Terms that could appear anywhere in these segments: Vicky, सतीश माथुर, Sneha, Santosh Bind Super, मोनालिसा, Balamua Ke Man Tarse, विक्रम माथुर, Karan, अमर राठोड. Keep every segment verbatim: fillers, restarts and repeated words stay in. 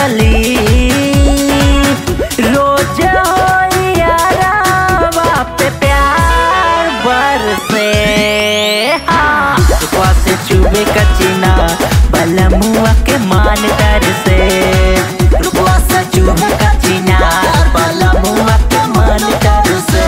गली रोज यारा पे प्यार बरसे से चुबे कचीना बलमुआ के मान तरसे से चुबे कचीना बलमुआ के मान तरसे।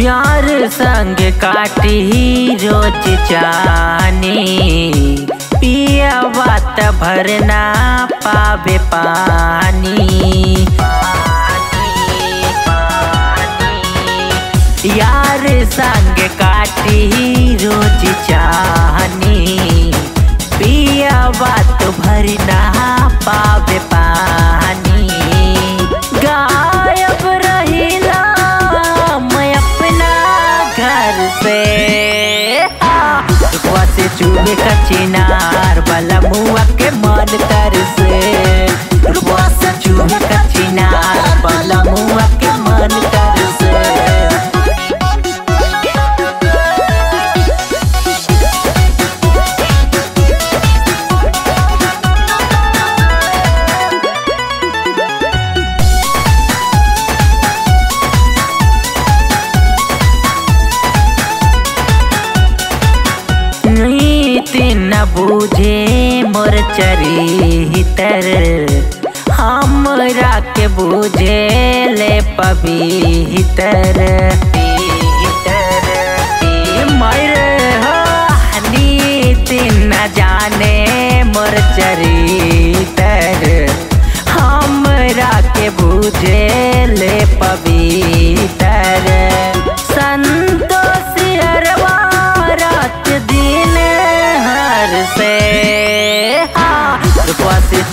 यार संग काटी रोज जानी पिया बात भरना पावे पानी, पानी, पानी। यार संग काटी रोज जानी पिया बात भरना पावे पानी। गायब रहिला से चुबे कचिनार बलमुआ के मन तरसे से चुबे कचिनार बलमुआ के मन तरसे। न बूझे मोर चरितर हमरा के बूझे ले पवितर मर नीति न जाने मोर चरितर हमरा के बूझे ले पवितर। संतोष अरवा रात दिन से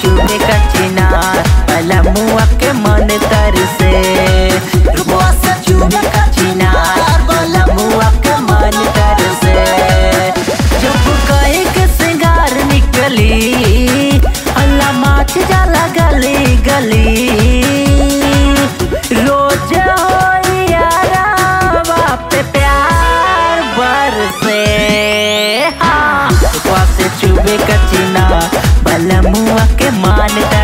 चुबे कचिनार बलमुआ के मन तरसे से चुबे कचिनार बलमुआ के मन तरसे। जब कहे के सिंगार निकली अल्लाह माच जाला गली गली रोज यारा पे प्यार बरसे से चुबे कचिनार बलमुआ के मान।